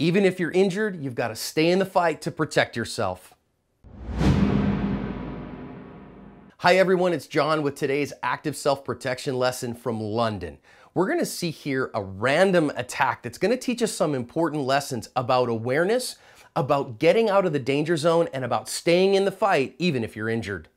Even if you're injured, you've got to stay in the fight to protect yourself. Hi everyone, it's John with today's Active Self Protection lesson from London. We're going to see here a random attack that's going to teach us some important lessons about awareness, about getting out of the danger zone, and about staying in the fight even if you're injured.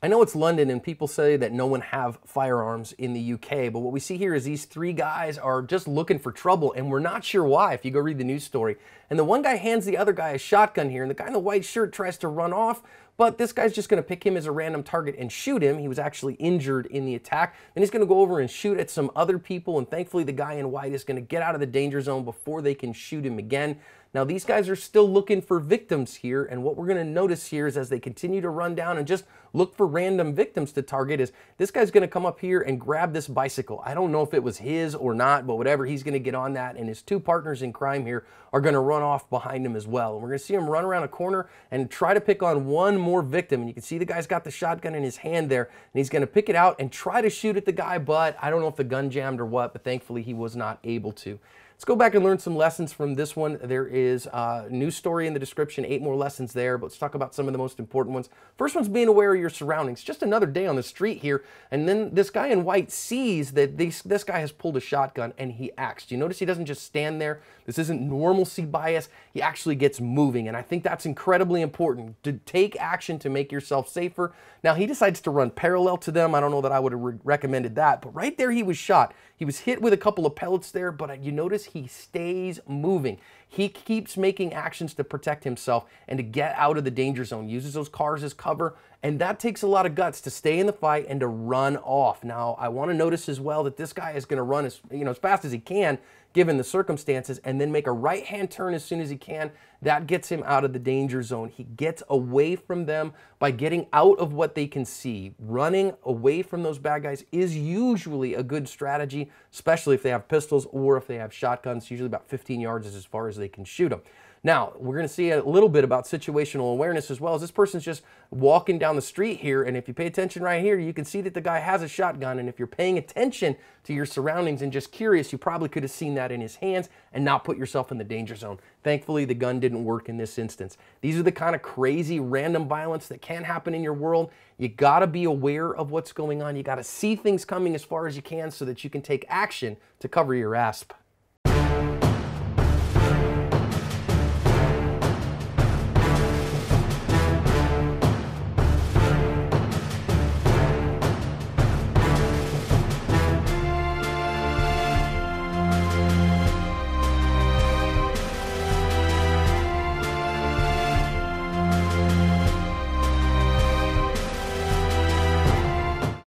I know it's London and people say that no one have firearms in the UK, but what we see here is these three guys are just looking for trouble and we're not sure why if you go read the news story. And the one guy hands the other guy a shotgun here and the guy in the white shirt tries to run off, but this guy's just gonna pick him as a random target and shoot him. He was actually injured in the attack. Then he's gonna go over and shoot at some other people and thankfully the guy in white is gonna get out of the danger zone before they can shoot him again. Now these guys are still looking for victims here, and what we're going to notice here is as they continue to run down and just look for random victims to target is this guy's going to come up here and grab this bicycle. I don't know if it was his or not, but whatever, he's going to get on that, and his two partners in crime here are going to run off behind him as well. And we're going to see him run around a corner and try to pick on one more victim, and you can see the guy's got the shotgun in his hand there, and he's going to pick it out and try to shoot at the guy, but I don't know if the gun jammed or what, but thankfully he was not able to. Let's go back and learn some lessons from this one. There is a news story in the description, 8 more lessons there, but let's talk about some of the most important ones. First one's being aware of your surroundings. Just another day on the street here, and then this guy in white sees that this guy has pulled a shotgun and he acts. Do you notice he doesn't just stand there? This isn't normalcy bias. He actually gets moving, and I think that's incredibly important, to take action to make yourself safer. Now, he decides to run parallel to them. I don't know that I would have recommended that, but right there he was shot. He was hit with a couple of pellets there, but you notice he stays moving. He keeps making actions to protect himself and to get out of the danger zone, uses those cars as cover, and that takes a lot of guts to stay in the fight and to run off. Now, I want to notice as well that this guy is going to run as fast as he can, given the circumstances, and then make a right-hand turn as soon as he can. That gets him out of the danger zone. He gets away from them by getting out of what they can see. Running away from those bad guys is usually a good strategy, especially if they have pistols or if they have shotguns. Usually about 15 yards is as far as they can shoot them. Now, we're going to see a little bit about situational awareness as well, as this person's just walking down the street here, and if you pay attention right here, you can see that the guy has a shotgun, and if you're paying attention to your surroundings and just curious, you probably could have seen that in his hands and not put yourself in the danger zone. Thankfully, the gun didn't work in this instance. These are the kind of crazy random violence that can happen in your world. You got to be aware of what's going on. You got to see things coming as far as you can so that you can take action to cover your ass.